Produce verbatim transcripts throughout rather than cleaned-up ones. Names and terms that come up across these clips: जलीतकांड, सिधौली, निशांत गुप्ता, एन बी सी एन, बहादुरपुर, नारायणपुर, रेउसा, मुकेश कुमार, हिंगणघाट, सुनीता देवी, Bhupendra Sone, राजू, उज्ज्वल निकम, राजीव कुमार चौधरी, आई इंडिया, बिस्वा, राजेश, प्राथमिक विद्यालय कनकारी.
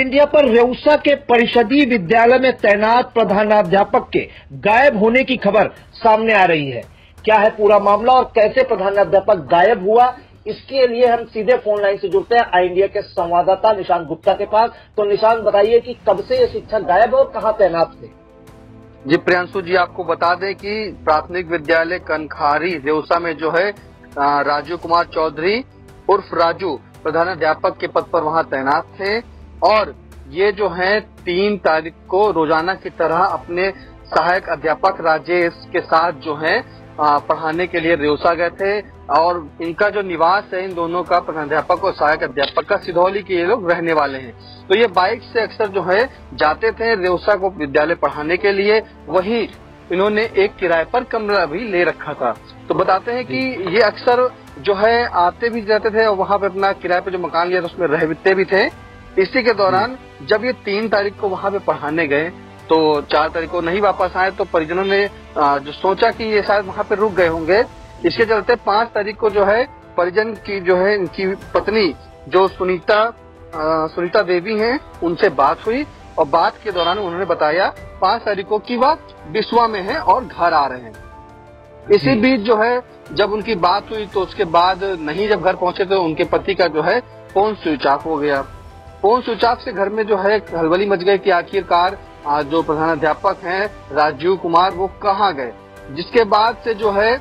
India पर रेउसा के परिषदीय विद्यालय में तैनात प्रधानाध्यापक के गायब होने की खबर सामने आ रही है। क्या है पूरा मामला और कैसे प्रधानाध्यापक गायब हुआ, इसके लिए हम सीधे फोन लाइन से जुड़ते हैं आई इंडिया के संवाददाता निशांत गुप्ता के पास। तो निशांत, बताइए कि कब से ये शिक्षक गायब और कहाँ तैनात थे? जी प्रियांशु जी, आपको बता दें कि प्राथमिक विद्यालय कनकारी रेउसा में जो है राजू कुमार चौधरी उर्फ राजू प्रधानाध्यापक के पद पर वहां तैनात थे और ये जो है तीन तारीख को रोजाना की तरह अपने सहायक अध्यापक राजेश के साथ जो है पढ़ाने के लिए रेउसा गए थे और इनका जो निवास है इन दोनों का, प्रधानाध्यापक और सहायक अध्यापक का, सिधौली के ये लोग रहने वाले हैं। तो ये बाइक से अक्सर जो है जाते थे रेउसा को विद्यालय पढ़ाने के लिए। वहीं इन्होंने एक किराए पर कमरा भी ले रखा था। तो बताते हैं कि ये अक्सर जो है आते भी जाते थे और वहाँ पे अपना किराए पे जो मकान लिया था उसमें रहते भी थे। इसी के दौरान जब ये तीन तारीख को वहाँ पे पढ़ाने गए तो चार तारीख को नहीं वापस आए, तो परिजनों ने जो सोचा कि ये शायद वहाँ पे रुक गए होंगे। इसके चलते पांच तारीख को जो है परिजन की जो है इनकी पत्नी जो सुनीता सुनीता देवी है उनसे बात हुई और बात के दौरान उन्होंने बताया पांच तारीख को कि वह बिस्वा में है और घर आ रहे हैं। इसी बीच जो है जब उनकी बात हुई तो उसके बाद नहीं जब घर पहुंचे तो उनके पति का जो है फोन स्विच ऑफ हो गया। फोन स्विच ऑफ से घर में जो है हलबली मच गई कि आखिरकार जो प्रधानाध्यापक हैं राजीव कुमार वो कहाँ गए। जिसके बाद से जो है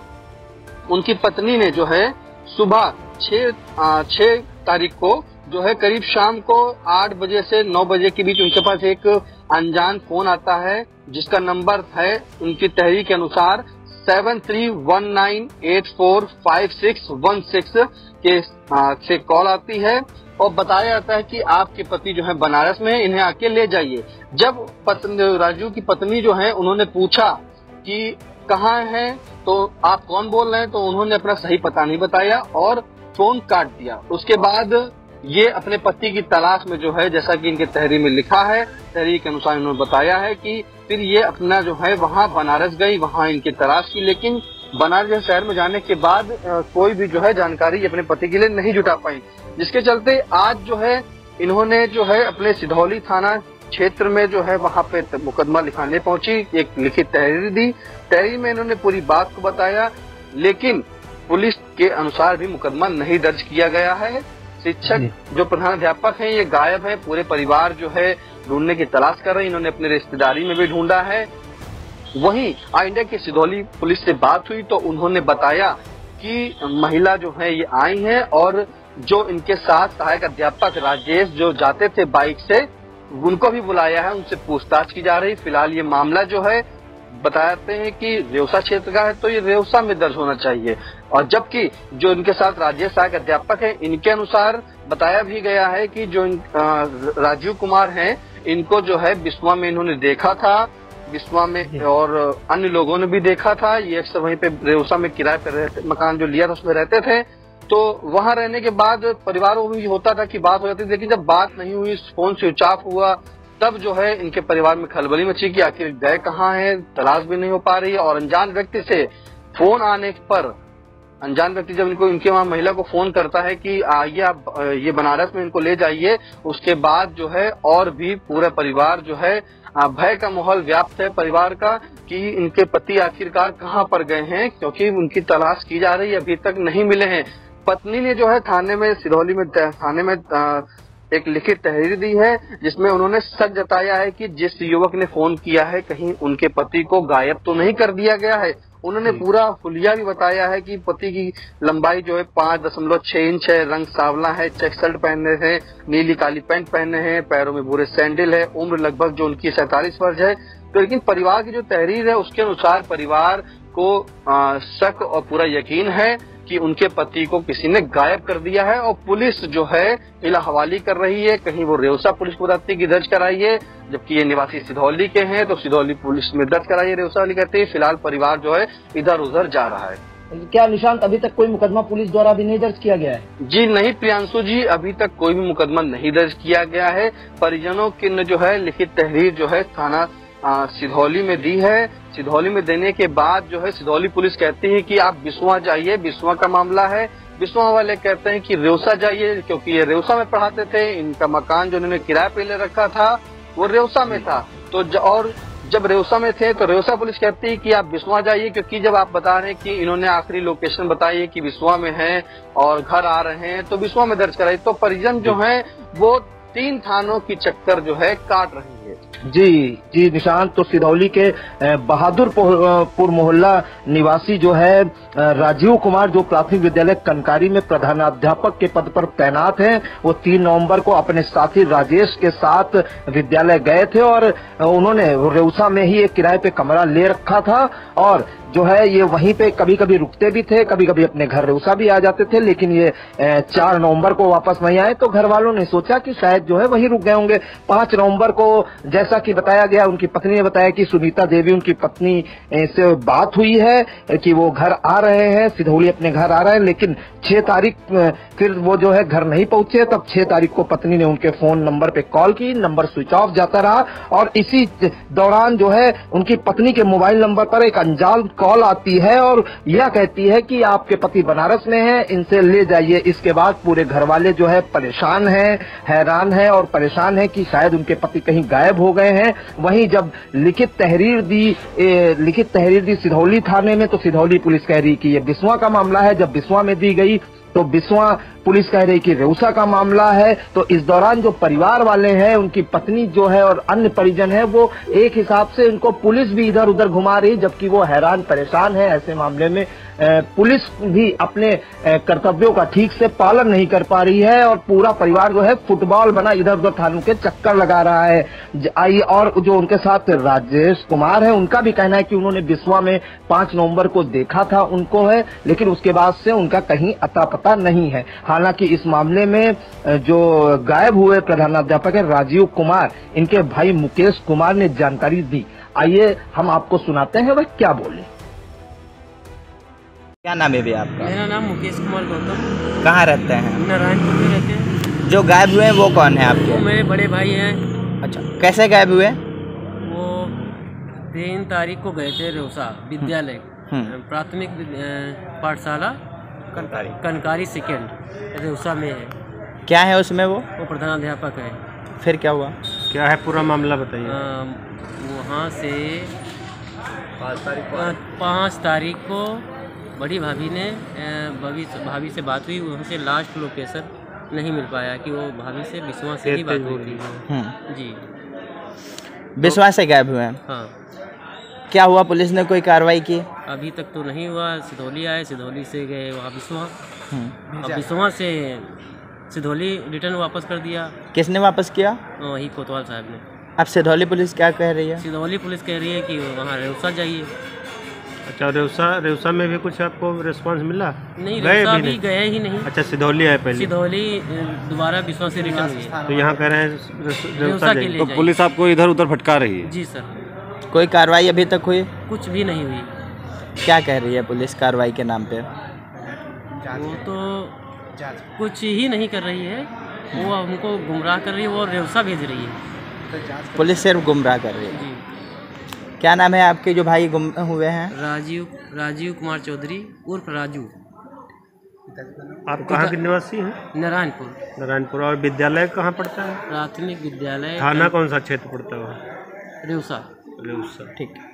उनकी पत्नी ने जो है सुबह छह छह तारीख को जो है करीब शाम को आठ बजे से नौ बजे के बीच उनके पास एक अनजान फोन आता है जिसका नंबर है उनकी तहरीर के अनुसार seven three one nine eight four five six one six के से कॉल आती है और बताया जाता है कि आपके पति जो है बनारस में, इन्हें आके ले जाइए। जब राजू की पत्नी जो है उन्होंने पूछा कि कहाँ है, तो आप कौन बोल रहे हैं, तो उन्होंने अपना सही पता नहीं बताया और फोन काट दिया। उसके बाद ये अपने पति की तलाश में जो है, जैसा कि इनके तहरीर में लिखा है, तहरीर के अनुसार इन्होंने बताया है कि फिर ये अपना जो है वहाँ बनारस गई, वहाँ इनकी तलाश की, लेकिन बनारस शहर में जाने के बाद आ, कोई भी जो है जानकारी अपने पति के लिए नहीं जुटा पाई। जिसके चलते आज जो है इन्होंने जो है अपने सिधौली थाना क्षेत्र में जो है वहाँ पे मुकदमा लिखाने पहुंची, एक लिखित तहरीर दी। तहरीर में इन्होंने पूरी बात को बताया, लेकिन पुलिस के अनुसार भी मुकदमा नहीं दर्ज किया गया है। शिक्षक जो प्रधानाध्यापक हैं ये गायब हैं। पूरे परिवार जो है ढूंढने की तलाश कर रहे हैं। इन्होंने अपने रिश्तेदारी में भी ढूंढा है। वहीं आई इंडिया की सिधौली पुलिस से बात हुई तो उन्होंने बताया कि महिला जो है ये आई हैं और जो इनके साथ सहायक अध्यापक राजेश जो जाते थे बाइक से, उनको भी बुलाया है, उनसे पूछताछ की जा रही। फिलहाल ये मामला जो है बताते हैं कि रेउसा क्षेत्र का है तो ये रेउसा में दर्ज होना चाहिए, और जबकि जो इनके साथ राजेश सहायक अध्यापक हैं इनके अनुसार बताया भी गया है कि जो राजीव कुमार हैं इनको जो है बिस्वा में इन्होंने देखा था, बिस्वा में और अन्य लोगों ने भी देखा था। ये अक्सर वहीं पे रेउसा में किराए पे रहते, मकान जो लिया था उसमें रहते थे। तो वहाँ रहने के बाद परिवार को भी होता था कि बात हो जाती थी, लेकिन जब बात नहीं हुई, फोन स्विच ऑफ हुआ, तब जो है इनके परिवार में खलबली मची कि आखिर गए कहाँ है, तलाश भी नहीं हो पा रही है। और अनजान व्यक्ति से फोन आने पर अनजान व्यक्ति जब इनको इनके वहाँ महिला को फोन करता है कि आइए आप ये बनारस में इनको ले जाइए, उसके बाद जो है और भी पूरा परिवार जो है भय का माहौल व्याप्त है परिवार का कि इनके पति आखिरकार कहाँ पर गए हैं, क्योंकि उनकी तलाश की जा रही है, अभी तक नहीं मिले हैं। पत्नी ने जो है थाने में सिधौली में थाने में एक लिखित तहरीर दी है जिसमें उन्होंने शक जताया है कि जिस युवक ने फोन किया है कहीं उनके पति को गायब तो नहीं कर दिया गया है। उन्होंने पूरा हुलिया भी बताया है कि पति की लंबाई जो है पांच दशमलव छह इंच है, रंग सांवला है, चेक शर्ट पहने हैं, नीली काली पैंट पहने हैं, पैरों में भूरे सैंडल है, उम्र लगभग जो उनकी सैतालीस वर्ष है। तो लेकिन परिवार की जो तहरीर है उसके अनुसार परिवार को आ, शक और पूरा यकीन है कि उनके पति को किसी ने गायब कर दिया है और पुलिस जो है इला हवाली कर रही है। कहीं वो रेउसा पुलिस को बताती कि दर्ज कराइए, जबकि ये निवासी सिधौली के हैं तो सिधौली पुलिस में दर्ज कराइए, रेउसा वाली कहती है। फिलहाल परिवार जो है इधर उधर जा रहा है। क्या निशांत, अभी तक कोई मुकदमा पुलिस द्वारा भी नहीं दर्ज किया गया है? जी नहीं प्रियांशु जी, अभी तक कोई भी मुकदमा नहीं दर्ज किया गया है। परिजनों की जो है लिखित तहरीर जो है थाना सिधौली में दी है। सिधौली में देने के बाद जो है सिधौली पुलिस कहती है कि आप बिस्वा जाइए, बिस्वा का मामला है, बिस्वा वाले कहते हैं कि रेउसा जाइए, क्योंकि ये रेउसा में पढ़ाते थे। इनका मकान जो इन्होंने किराए पे ले रखा था वो रेउसा में था। तो ज, और जब रेउसा में थे तो रेउसा पुलिस कहती है कि आप बिस्वा जाइए, क्योंकि जब आप बता रहे हैं कि इन्होंने आखिरी लोकेशन बताई है कि बिस्वा में है और घर आ रहे हैं, तो बिस्वा में दर्ज कराई। तो परिजन जो है वो तीन थानों की चक्कर जो है काट रहे हैं। जी जी निशान, तो सिधौली के बहादुरपुर मोहल्ला निवासी जो है राजीव कुमार, जो प्राथमिक विद्यालय कनकारी में प्रधानाध्यापक के पद पर तैनात हैं, वो तीन नवंबर को अपने साथी राजेश के साथ विद्यालय गए थे और उन्होंने रेउसा में ही एक किराए पे कमरा ले रखा था और जो है ये वहीं पे कभी कभी रुकते भी थे, कभी कभी अपने घर रेउसा भी आ जाते थे। लेकिन ये चार नवंबर को वापस नहीं आए, तो घर वालों ने सोचा कि शायद जो है वहीं रुक गए होंगे। पांच नवंबर को जैसा कि बताया गया, उनकी पत्नी ने बताया कि सुनीता देवी उनकी पत्नी से बात हुई है कि वो घर आ रहे हैं, सिधौली अपने घर आ रहे हैं। लेकिन छह तारीख फिर वो जो है घर नहीं पहुंचे। तब छह तारीख को पत्नी ने उनके फोन नंबर पे कॉल की, नंबर स्विच ऑफ जाता रहा और इसी दौरान जो है उनकी पत्नी के मोबाइल नंबर पर एक अनजान कॉल आती है और यह कहती है कि आपके पति बनारस में हैं, इनसे ले जाइए। इसके बाद पूरे घर वाले जो है परेशान हैं, हैरान हैं और परेशान हैं कि शायद उनके पति कहीं गायब हो गए हैं। वहीं जब लिखित तहरीर दी ए, लिखित तहरीर दी सिधौली थाने में, तो सिधौली पुलिस कह रही कि ये बिस्वा का मामला है। जब बिस्वा में दी गई तो बिस्वा पुलिस कह रही कि रेउसा का मामला है। तो इस दौरान जो परिवार वाले हैं, उनकी पत्नी जो है और अन्य परिजन है, वो एक हिसाब से इनको पुलिस भी इधर उधर घुमा रही, जबकि वो हैरान परेशान है। ऐसे मामले में पुलिस भी अपने कर्तव्यों का ठीक से पालन नहीं कर पा रही है और पूरा परिवार जो है फुटबॉल बना इधर उधर थानों के चक्कर लगा रहा है। और जो उनके साथ राजेश कुमार है, उनका भी कहना है कि उन्होंने बिस्वा में पांच नवम्बर को देखा था उनको है, लेकिन उसके बाद से उनका कहीं अता पता नहीं है। हालांकि इस मामले में जो गायब हुए प्रधानाध्यापक हैं राजीव कुमार, इनके भाई मुकेश कुमार ने जानकारी दी। आइए हम आपको सुनाते हैं वह क्या बोले। क्या नाम है भैया आपका? मेरा नाम मुकेश कुमार गौतम। कहाँ रहते हैं? नारायणपुर में रहते हैं। जो गायब हुए हैं वो कौन है आपके? वो मेरे बड़े भाई हैं। अच्छा, कैसे गायब हुए? वो तीन तारीख को गए थे रेउसा विद्यालय प्राथमिक पाठशाला कनकारी कनकारी सेकेंड रेउसा में है। क्या है उसमें? वो वो प्रधानाध्यापक है। फिर क्या हुआ, क्या है पूरा मामला बताइए। वहाँ से पाँच तारीख को पाँच तारीख को बड़ी भाभी ने भाभी भाभी से बात हुई। वहाँ से लास्ट लोकेशन नहीं मिल पाया कि वो भाभी से बिस्वा से ही बात हुई थी। जी, बिस्वा से गायब हुए हैं। हाँ, क्या हुआ, पुलिस ने कोई कार्रवाई की? अभी तक तो नहीं हुआ। सिधौली आए, सिधौली से गए वहाँ बिस्वा, बिस्वा से सिधौली रिटर्न वापस कर दिया। किसने वापस किया? वही कोतवाल साहब ने। अब सिधौली पुलिस क्या कह रही है? सिधौली पुलिस कह रही है कि वहाँ रेउसा जाइए। अच्छा, रेउसा रेउसा में भी कुछ आपको रिस्पांस मिला? नहीं, रेउसा भी गए ही नहीं। अच्छा, सिधौली आए पहले, सिधौली दोबारा बिस्वा से रिटर्न हुए, तो यहाँ कह रहे हैं रेउसा के लिए। पुलिस आपको इधर उधर भटका रही है? जी सर। कोई कार्रवाई अभी तक हुई? कुछ भी नहीं हुई। क्या कह रही है पुलिस कार्रवाई के नाम पे? वो तो कुछ ही नहीं कर रही है, वो हमको गुमराह कर रही है, वो रेउसा भेज रही है। पुलिस सिर्फ गुमराह कर रही है। जी। क्या नाम है आपके जो भाई गुम हुए हैं? राजीव राजीव कुमार चौधरी उर्फ राजू। आप कहाँ के निवासी हैं? नारायणपुर। नारायणपुर। और विद्यालय कहाँ पड़ता है? प्राथमिक विद्यालय। थाना कौन सा क्षेत्र पड़ता है? रेउसा। ठीक है।